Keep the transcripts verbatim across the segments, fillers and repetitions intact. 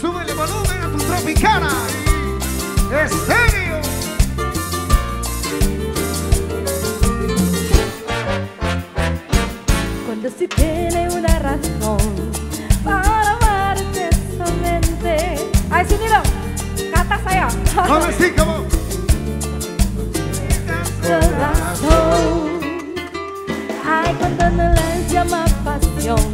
Súbele volumen a tu Tropicana. ¡Es serio! Cuando sí tiene una razón para amar intensamente. ¡Ay, señor! ¡Catas allá! ¡Vamos, sí, como! Corazón. Ay, cuando no les llama pasión,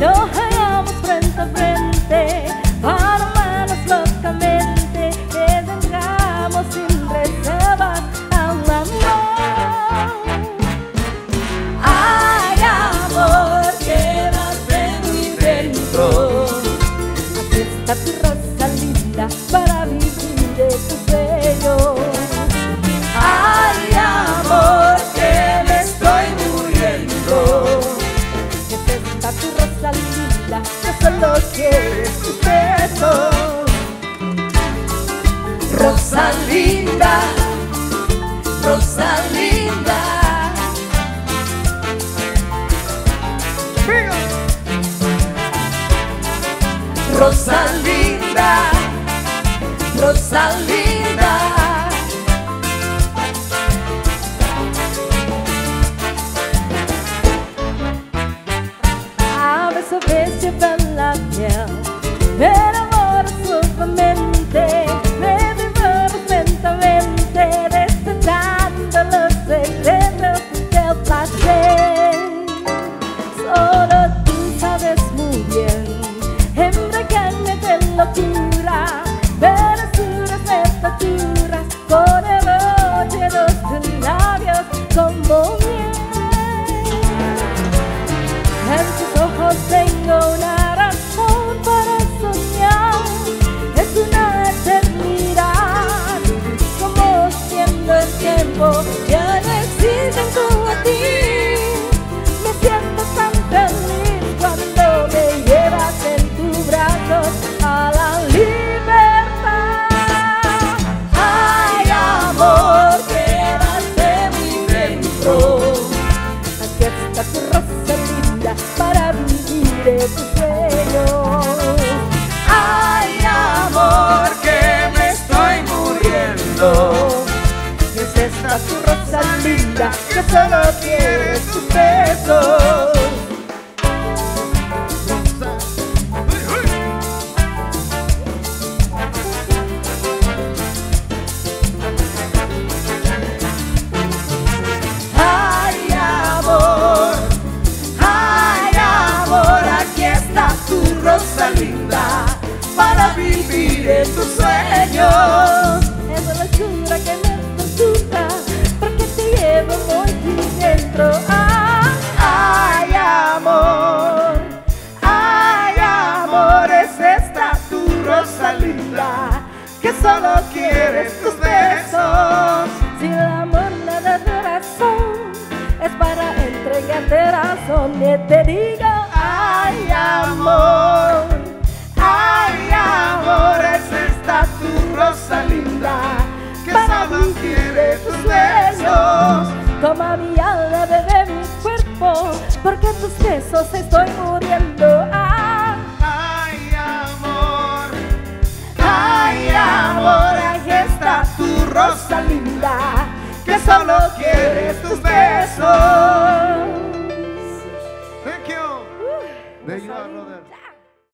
nos hallamos frente a frente, para amarnos locamente, que tengamos sin reservas a un amor. Ay, amor, quédate muy dentro. Aquí está tu Rosalinda para vivir de tu sello. Ay, amor, que me estoy muriendo. Aquí está tu Rosalinda, que solo quieres tu beso. Rosalinda, Rosalinda. Rosalinda, Rosalinda. A veces besa en la piel, me enamoro suavemente, me vivo lentamente, destetando los secretos del placer. Solo tú sabes muy bien. Locura, verduras de facturas, con el odio de tus labios como miel. En tus ojos tengo una razón para soñar, es una eternidad, como siendo el tiempo ya no existe como a ti. Me siento tan feliz cuando me llevas en tus brazos. Para vivir de tu sueño. Ay, amor, que me estoy muriendo. Es esta tu Rosalinda, que solo quiere tus besos. Rosalinda, para vivir de tus sueños. Es la locura que me tortura, porque te llevo muy dentro. Ah, ay, amor, ay, amor, es esta tu Rosalinda, que solo quieres tus besos. Si el amor no da corazón, es para entregarte razón, que te digo. Ay, amor, ay, amor, es esta tu Rosalinda, que solo quiere tus besos. Toma mi alma, bebe mi cuerpo, porque tus besos estoy muriendo. Ah. Ay, amor, ay, amor, aquí está tu Rosalinda, que solo quiere tus besos.